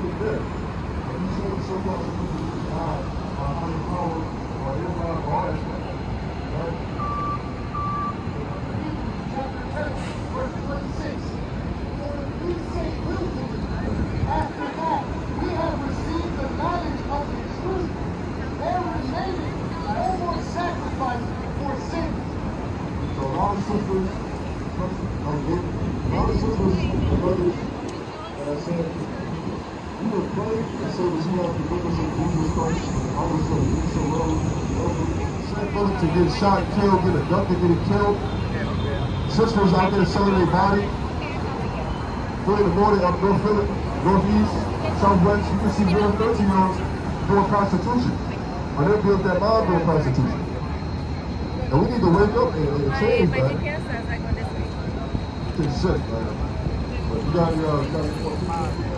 really good. And you see so much of people's eyes, unemployed, or ill-gotten, all that stuff. Right? Chapter 10, verse 26. For if we say willfully, after that, we have received the knowledge of the truth, there remaining no more sacrifice for sins. So a lot of sisters, and brothers, and I said, you were praying, and so was you have the goodness of Jesus Christ, I was going to do so well, sent brothers to get shot, killed, get abducted, get killed, sisters out there selling their body, 3 in the morning up North Philly, Northeast, Southwest, you can see real 13-year-olds doing prostitution, or they built that mob doing prostitution. And we need to wake up and change that. It's sick, man. But you got your